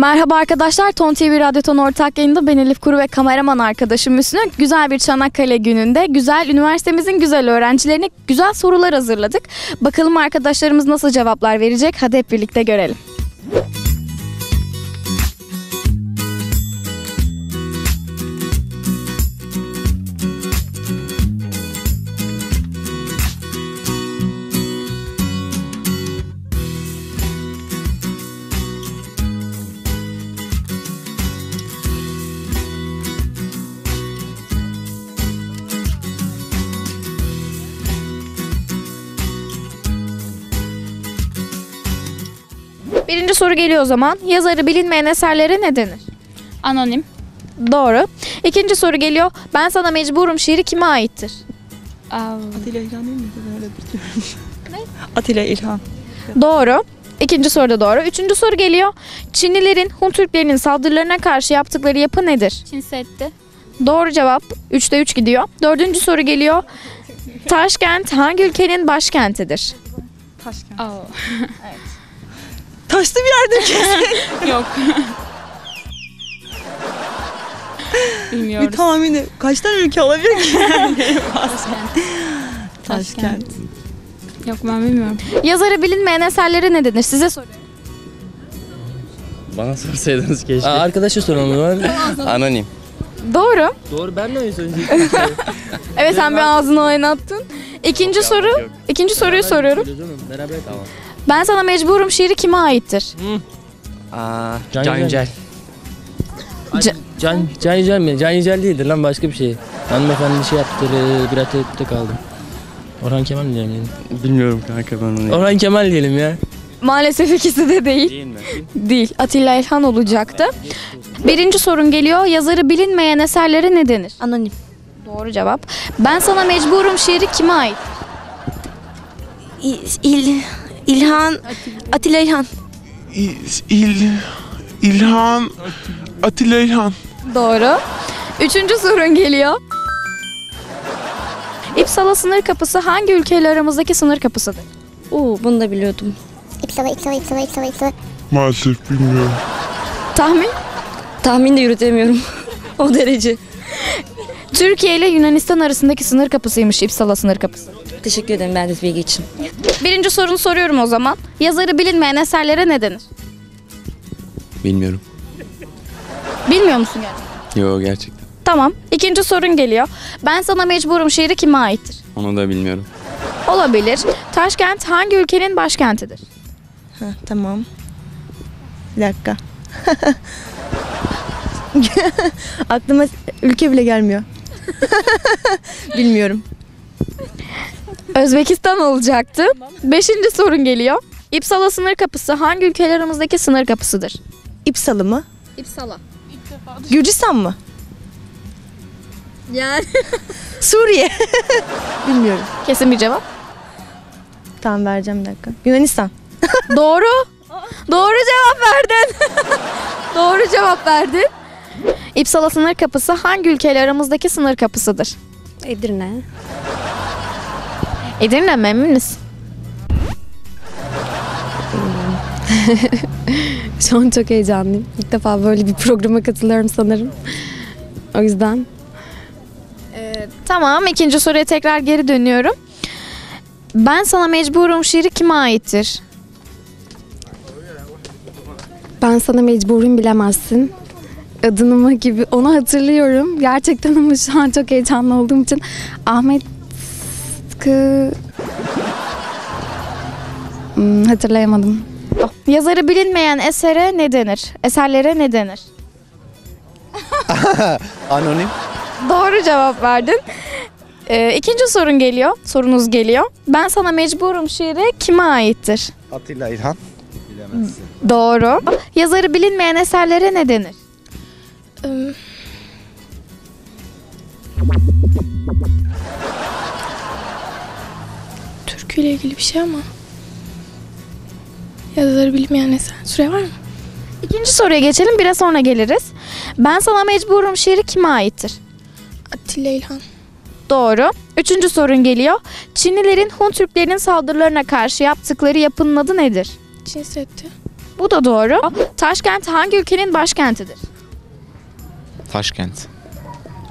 Merhaba arkadaşlar, Ton TV Radyo Ton ortak yayında ben Elif Kuru ve kameraman arkadaşım Müslüm. Güzel bir Çanakkale gününde güzel üniversitemizin güzel öğrencilerine güzel sorular hazırladık. Bakalım arkadaşlarımız nasıl cevaplar verecek, hadi hep birlikte görelim. Birinci soru geliyor o zaman. Yazarı bilinmeyen eserlere ne denir? Anonim. Doğru. İkinci soru geliyor. Ben sana mecburum şiiri kime aittir? Atilla İlhan değil miydi? Ben öyle biliyorum. Ne? Atilla İlhan. Doğru. İkinci soru da doğru. Üçüncü soru geliyor. Çinlilerin Hun Türklerinin saldırılarına karşı yaptıkları yapı nedir? Çin Seddi. Doğru cevap. 3'te 3 gidiyor. Dördüncü soru geliyor. Taşkent hangi ülkenin başkentidir? Taşkent. Evet. Taşlı bir yerde kesin. Yok. Bilmiyorum. Bir tahmini. Kaç tane ülke olabilir ki? Taşkent. Yok ben bilmiyorum. Yazarı bilinmeyen eserlere ne denir? Size soruyorum. Bana sorsaydınız keşke. Arkadaşa soralım. Anonim. Doğru. Doğru, ben de öyle söyleyecektim. Evet, sen bir ağzını oynattın. İkinci soruyu soruyorum. Beraber tamam. Ben sana mecburum şiiri kime aittir? Can Yücel. Can Yücel mi? Can Yücel değildir lan, başka bir şey. Hanımefendi şey yaptı, bir atette kaldım. Orhan Kemal mi diyelim? Bilmiyorum kanka ben onu. Orhan Kemal diyelim ya. Maalesef ikisi de değil. Değil mi? Değil. Atilla İlhan olacaktı. Birinci sorun geliyor. Yazarı bilinmeyen eserlere ne denir? Anonim. Doğru cevap. Ben sana mecburum şiiri kime ait? Atilla İlhan. Doğru. Üçüncü sorun geliyor. İpsala sınır kapısı hangi ülkeyle aramızdaki sınır kapısıdır? Bunu da biliyordum. İpsala. Maalesef bilmiyorum. Tahmin de yürütemiyorum. O derece. Türkiye ile Yunanistan arasındaki sınır kapısıymış İpsala sınır kapısı. Teşekkür ederim verdiğiniz bilgi için. Birinci sorunu soruyorum o zaman. Yazarı bilinmeyen eserlere ne denir? Bilmiyorum. Bilmiyor musun gerçekten? Yok gerçekten. Tamam. İkinci sorun geliyor. Ben sana mecburum şiiri kime aittir? Onu da bilmiyorum. Olabilir. Taşkent hangi ülkenin başkentidir? Tamam. Bir dakika. Aklıma ülke bile gelmiyor. Bilmiyorum. Özbekistan olacaktı. Beşinci sorun geliyor. İpsala sınır kapısı hangi ülkeler aramızdaki sınır kapısıdır? İpsala mı? İpsala. Gürcistan mı? Yani. Suriye. Bilmiyorum. Kesin bir cevap. Tamam, vereceğim bir dakika. Yunanistan. Doğru. Doğru cevap verdin. Doğru cevap verdin. İpsala sınır kapısı hangi ülkeler aramızdaki sınır kapısıdır? Edirne. Edirne memnunuz. Şu an çok heyecanlıyım. İlk defa böyle bir programa katılıyorum sanırım. O yüzden. Tamam, ikinci soruya tekrar geri dönüyorum. Ben sana mecburum şiiri kime aittir? Ben sana mecburum bilemezsin. Adınıma gibi onu hatırlıyorum. Gerçekten ama şu an çok heyecanlı olduğum için Ahmet... hatırlayamadım. Yazarı bilinmeyen esere ne denir? Eserlere ne denir? Anonim. Doğru cevap verdin. İkinci sorun geliyor. Sorunuz geliyor. Ben sana mecburum şiiri kime aittir? Atilla İlhan. Bilemezsin. Doğru. Yazarı bilinmeyen eserlere ne denir? Türküyle ilgili bir şey ama yazarı bilmeyen eser. Süre var mı? İkinci soruya geçelim, biraz sonra geliriz. Ben sana mecburum şiiri kime aittir? Atilla İlhan. Doğru. Üçüncü sorun geliyor. Çinlilerin Hun Türklerinin saldırılarına karşı yaptıkları yapının adı nedir? Çin Seddi. Bu da doğru. Taşkent hangi ülkenin başkentidir? Taşkent.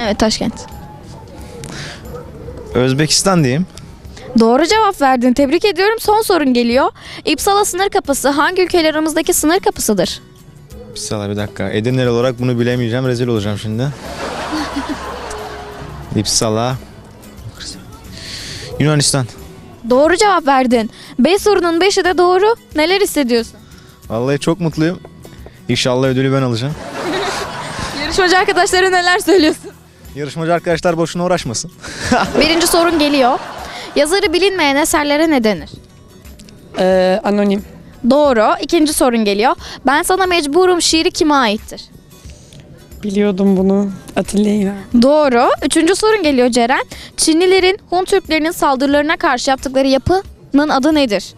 Evet, Taşkent. Özbekistan diyeyim. Doğru cevap verdin. Tebrik ediyorum. Son sorun geliyor. İpsala sınır kapısı hangi ülkeler aramızdaki sınır kapısıdır? İpsala, bir dakika. Edirne olarak bunu bilemeyeceğim. Rezil olacağım şimdi. İpsala. Yunanistan. Doğru cevap verdin. 5 sorunun 5'i de doğru. Neler hissediyorsun? Vallahi çok mutluyum. İnşallah ödülü ben alacağım. Yarışmacı arkadaşlara neler söylüyorsun? Yarışmacı arkadaşlar boşuna uğraşmasın. Birinci sorun geliyor. Yazarı bilinmeyen eserlere ne denir? Anonim. Doğru. İkinci sorun geliyor. Ben sana mecburum şiiri kime aittir? Biliyordum bunu. Atilla İlhan. Doğru. Üçüncü sorun geliyor Ceren. Çinlilerin Hun Türklerinin saldırılarına karşı yaptıkları yapının adı nedir?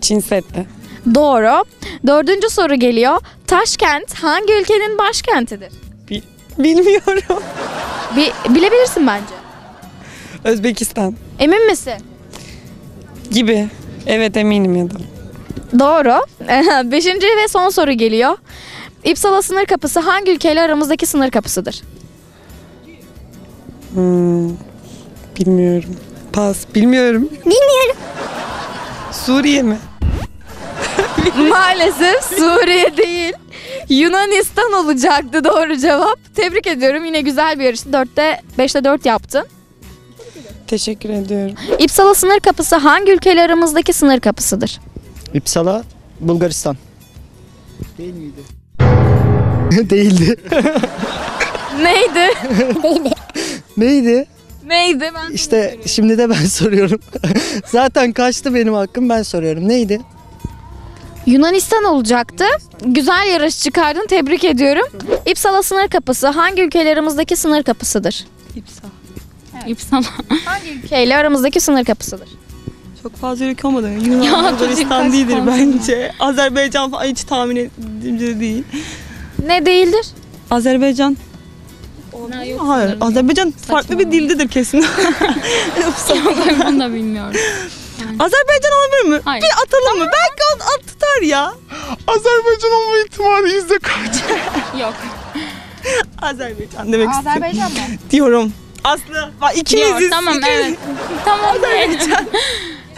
Çin Seddi. Doğru. Dördüncü soru geliyor. Taşkent hangi ülkenin başkentidir? Bilmiyorum. Bilebilirsin bence. Özbekistan. Emin misin? Gibi. Evet, eminim ya da. Doğru. Beşinci ve son soru geliyor. İpsala sınır kapısı hangi ülkeyle aramızdaki sınır kapısıdır? Bilmiyorum. Pas. Bilmiyorum. Bilmiyorum. Suriye mi? Maalesef Suriye değil. Yunanistan olacaktı doğru cevap. Tebrik ediyorum. Yine güzel bir yarıştı. 5'te 4 yaptın. Teşekkür ediyorum. İpsala sınır kapısı hangi ülkeyle aramızdaki sınır kapısıdır? İpsala, Bulgaristan. Değil miydi? Değildi. Neydi? Değildi. Neydi? Neydi? Ben işte şimdi de ben soruyorum. Zaten kaçtı benim hakkım, ben soruyorum. Neydi? Yunanistan olacaktı. Güzel yarış çıkardın, tebrik ediyorum. İpsala sınır kapısı hangi ülkeyle aramızdaki sınır kapısıdır? İpsala. Evet. İpsala. Hangi ülkeyle aramızdaki sınır kapısıdır? Çok fazla ülke olmadı. Yunanistan, Bulgaristan değildir bence. Azerbaycan falan hiç tahmin ettiğimce değil. Ne değildir? Azerbaycan. Hayır, Azerbaycan farklı bir dildedir kesin. Ben de bilmiyorum. Yani. Azerbaycan olabilir mi? Hayır. Bir atalım mı? Belki onu at tutar ya. Azerbaycan olma ihtimali %40. Yok. Azerbaycan demek istiyorum. Azerbaycan mı? Diyorum. Aslı, ikimiziz. Tamam, ikimiz. Evet. Tamam. Azerbaycan.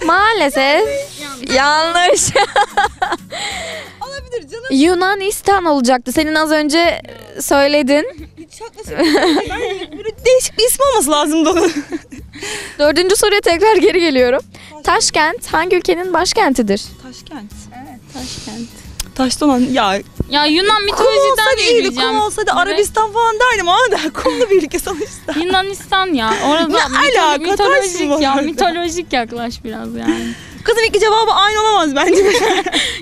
Maalesef yanlış. Olabilir canım. Yunanistan olacaktı. Senin az önce söyledin. Hiç değişik bir ismi olması lazımdı onun. Dördüncü soruya tekrar geri geliyorum. Taşkent hangi ülkenin başkentidir? Taşkent. Evet, Taşkent. Taştan olan ya. Ya Yunan mitolojiden diyeceğim. Kum olsaydı Arabistan falan derdim ama da kumlu bir ülke sonuçta. Yunanistan ya. Orada mitolojik ya. Mitolojik yaklaş biraz yani. Kızım iki cevabı aynı olamaz bence.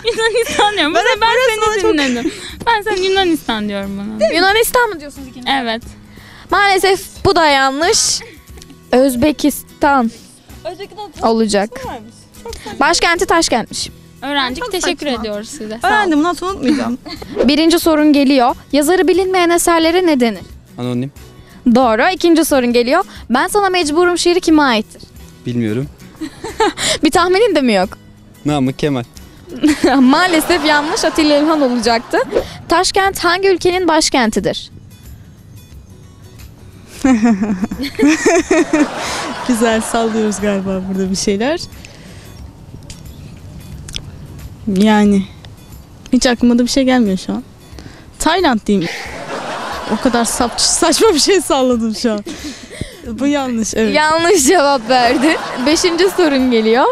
Yunanistan diyorum. Ben seni dinledim. Çok... Ben sen Yunanistan diyorum bana. Yunanistan mı diyorsunuz ikiniz? Evet. Maalesef bu da yanlış. Özbekistan. Özbekistan olacak. Başkenti Taşkent'miş. Öğrendik. Teşekkür ediyoruz size. Öğrendim. Bundan sonra unutmayacağım. Birinci sorun geliyor. Yazarı bilinmeyen eserlere ne denir? Anonim. Doğru. İkinci sorun geliyor. Ben sana mecburum şiiri kime aittir? Bilmiyorum. Bir tahminin de mi yok? Namık Kemal. Maalesef yanlış. Atilla İlhan olacaktı. Taşkent hangi ülkenin başkentidir? Güzel sallıyoruz galiba burada bir şeyler. Yani hiç aklıma da bir şey gelmiyor şu an. Tayland diyeyim. O kadar saçma bir şey salladım şu an. Bu yanlış, evet. Yanlış cevap verdin. Beşinci sorun geliyor.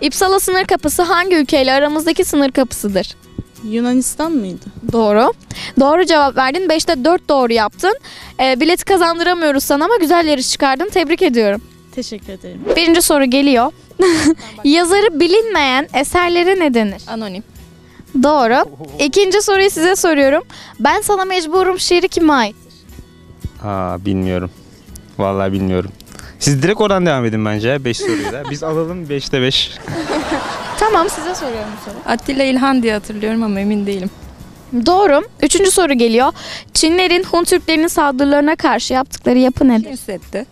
İpsala sınır kapısı hangi ülkeyle aramızdaki sınır kapısıdır? Yunanistan mıydı? Doğru. Doğru cevap verdin. 5'te 4 doğru yaptın. Bileti kazandıramıyoruz sana ama güzel yarış çıkardın. Tebrik ediyorum. Teşekkür ederim. Birinci soru geliyor. Yazarı bilinmeyen eserlere ne denir? Anonim. Doğru. İkinci soruyu size soruyorum. Ben sana mecburum şiiri kime aittir? Bilmiyorum. Vallahi bilmiyorum. Siz direkt oradan devam edin bence. 5 soruyu da. Biz alalım 5'te 5. Tamam, size soruyorum bu soru. Atilla İlhan diye hatırlıyorum ama emin değilim. Doğru. Üçüncü soru geliyor. Çinlerin Hun Türklerinin saldırılarına karşı yaptıkları yapı nedir? Çin Seddi.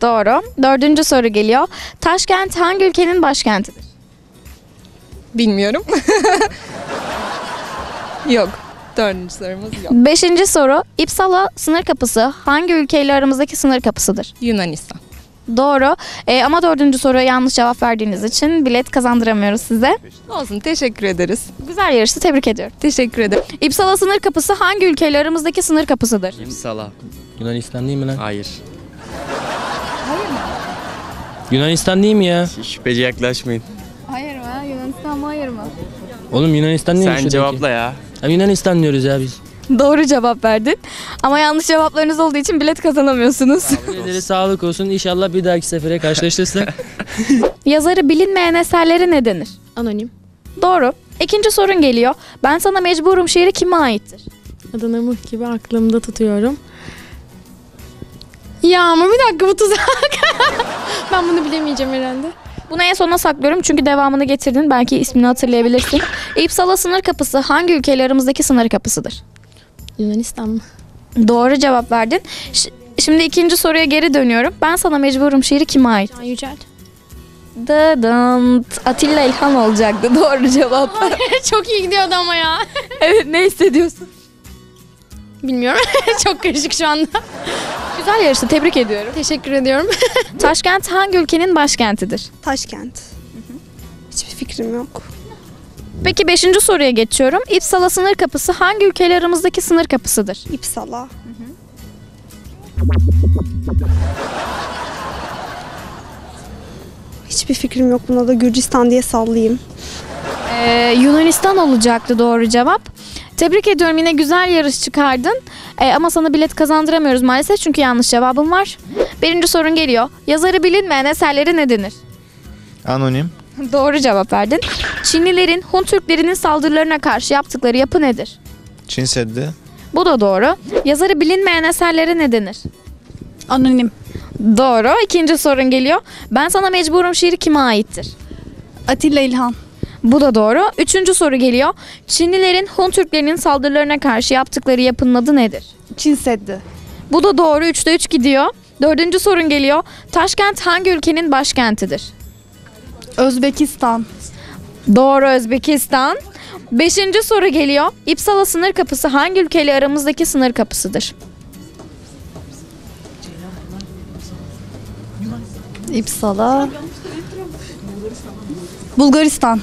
Doğru. Dördüncü soru geliyor. Taşkent hangi ülkenin başkentidir? Bilmiyorum. Yok. Dördüncü sorumuz yok. Beşinci soru. İpsala sınır kapısı hangi ülkeyle aramızdaki sınır kapısıdır? Yunanistan. Doğru. Ama dördüncü soruya yanlış cevap verdiğiniz için bilet kazandıramıyoruz size. Olsun, teşekkür ederiz. Güzel yarıştı, tebrik ediyorum. Teşekkür ederim. İpsala sınır kapısı hangi ülkeyle aramızdaki sınır kapısıdır? İpsala. Yunanistan değil mi lan? Hayır. Hayır mı? Yunanistan değil mi ya? Hiç şüpheci yaklaşmayın. Hayır mı? Yunanistan mı, hayır mı? Oğlum Yunanistan değil mi? Sen cevapla ya. Ya Yunanistan diyoruz ya biz. Doğru cevap verdin. Ama yanlış cevaplarınız olduğu için bilet kazanamıyorsunuz. Sağlık olsun. İnşallah bir dahaki sefere karşılaşırsak. Yazarı bilinmeyen eserlere ne denir? Anonim. Doğru. İkinci sorun geliyor. Ben sana mecburum şiiri kime aittir? Adana'mı gibi aklımda tutuyorum. Ya ama bir dakika, bu tuzak. Ben bunu bilemeyeceğim herhalde. Bunu en sona saklıyorum çünkü devamını getirdin. Belki ismini hatırlayabilirsin. İpsala sınır kapısı hangi ülkeyle aramızdaki sınır kapısıdır? Yunanistan mı? Doğru cevap verdin. Şimdi ikinci soruya geri dönüyorum. Ben sana mecburum şiiri kime ait? Can Yücel. Atilla İlhan olacaktı. Doğru cevap. Çok iyi gidiyordu ama ya. Evet, ne hissediyorsun? Bilmiyorum. Çok karışık şu anda. Güzel yarıştı, tebrik ediyorum. Teşekkür ediyorum. Taşkent hangi ülkenin başkentidir? Taşkent. Hiçbir fikrim yok. Peki 5. soruya geçiyorum. İpsala sınır kapısı hangi ülkeyle aramızdaki sınır kapısıdır? İpsala. Hiçbir fikrim yok. Buna da Gürcistan diye sallayayım. Yunanistan olacaktı doğru cevap. Tebrik ediyorum, yine güzel yarış çıkardın. Ama sana bilet kazandıramıyoruz maalesef çünkü yanlış cevabın var. 1. sorun geliyor. Yazarı bilinmeyen eserlere ne denir? Anonim. Doğru cevap verdin. Çinlilerin Hun Türklerinin saldırılarına karşı yaptıkları yapı nedir? Çin Seddi. Bu da doğru. Yazarı bilinmeyen eserlere ne denir? Anonim. Doğru. 2. sorun geliyor. Ben sana mecburum şiiri kime aittir? Atilla İlhan. Bu da doğru. 3. soru geliyor. Çinlilerin Hun Türklerinin saldırılarına karşı yaptıkları yapının adı nedir? Çin Seddi. Bu da doğru. 3'te 3 gidiyor. 4. sorun geliyor. Taşkent hangi ülkenin başkentidir? Özbekistan. Doğru, Özbekistan. 5. soru geliyor. İpsala sınır kapısı hangi ülkeyle aramızdaki sınır kapısıdır? İpsala. Bulgaristan.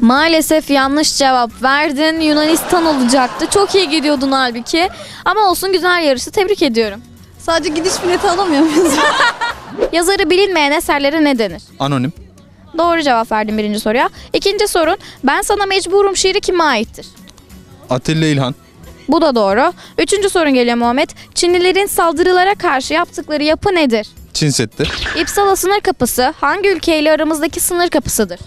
Maalesef yanlış cevap verdin. Yunanistan olacaktı. Çok iyi gidiyordun halbuki. Ama olsun, güzel yarıştı. Tebrik ediyorum. Sadece gidiş bileti alamıyor muyuz? Yazarı bilinmeyen eserlere ne denir? Anonim. Doğru cevap verdim 1. soruya. 2. sorun. Ben sana mecburum şiiri kime aittir? Atilla İlhan. Bu da doğru. 3. sorun geliyor Muhammed. Çinlilerin saldırılara karşı yaptıkları yapı nedir? Çin Seddi. İpsala sınır kapısı hangi ülkeyle aramızdaki sınır kapısıdır?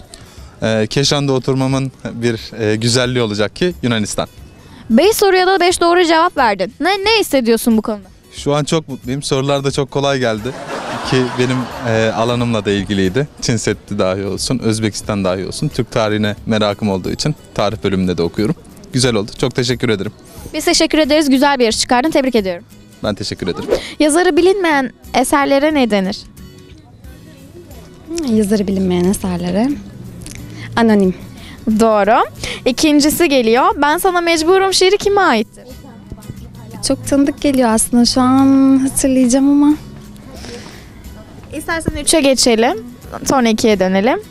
Keşan'da oturmamın bir güzelliği olacak ki Yunanistan. 5 soruya da 5 doğru cevap verdin. Ne hissediyorsun bu konuda? Şu an çok mutluyum. Sorular da çok kolay geldi. Ki benim alanımla da ilgiliydi. Çin Seddi dahi olsun, Özbekistan dahi olsun. Türk tarihine merakım olduğu için tarih bölümünde de okuyorum. Güzel oldu. Çok teşekkür ederim. Biz teşekkür ederiz. Güzel bir yarış çıkardın. Tebrik ediyorum. Ben teşekkür ederim. Yazarı bilinmeyen eserlere ne denir? Yazarı bilinmeyen eserlere... Anonim. Doğru. 2.'si geliyor. Ben sana mecburum şiiri kime aittir? Çok tanıdık geliyor aslında. Şu an hatırlayacağım ama... İstersen 3'e geçelim. Sonra 2'ye dönelim.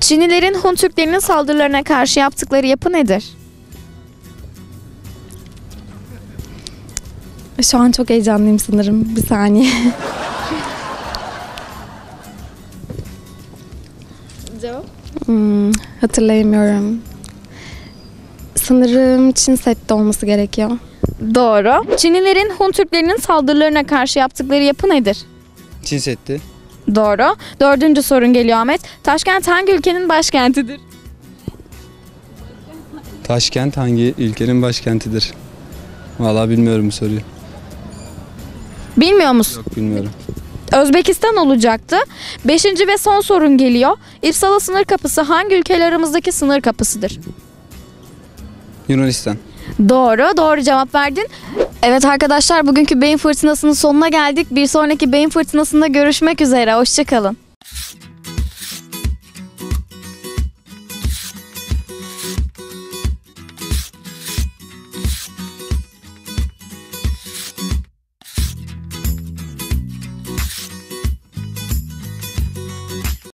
Çinlilerin Hun Türklerinin saldırılarına karşı yaptıkları yapı nedir? Şu an çok heyecanlıyım sanırım. Bir saniye. Cevap? Hatırlayamıyorum. Sanırım Çin Seddi olması gerekiyor. Doğru. Çinlilerin Hun Türklerinin saldırılarına karşı yaptıkları yapı nedir? Çin Seddi. Doğru. 4. sorun geliyor Ahmet. Taşkent hangi ülkenin başkentidir? Taşkent hangi ülkenin başkentidir? Vallahi bilmiyorum bu soruyu. Bilmiyor musun? Yok, bilmiyorum. Özbekistan olacaktı. 5. ve son sorun geliyor. İpsala sınır kapısı hangi ülkeyle aramızdaki sınır kapısıdır? Yunanistan. Doğru cevap verdin. Evet arkadaşlar, bugünkü beyin fırtınasının sonuna geldik. Bir sonraki beyin fırtınasında görüşmek üzere. Hoşça kalın.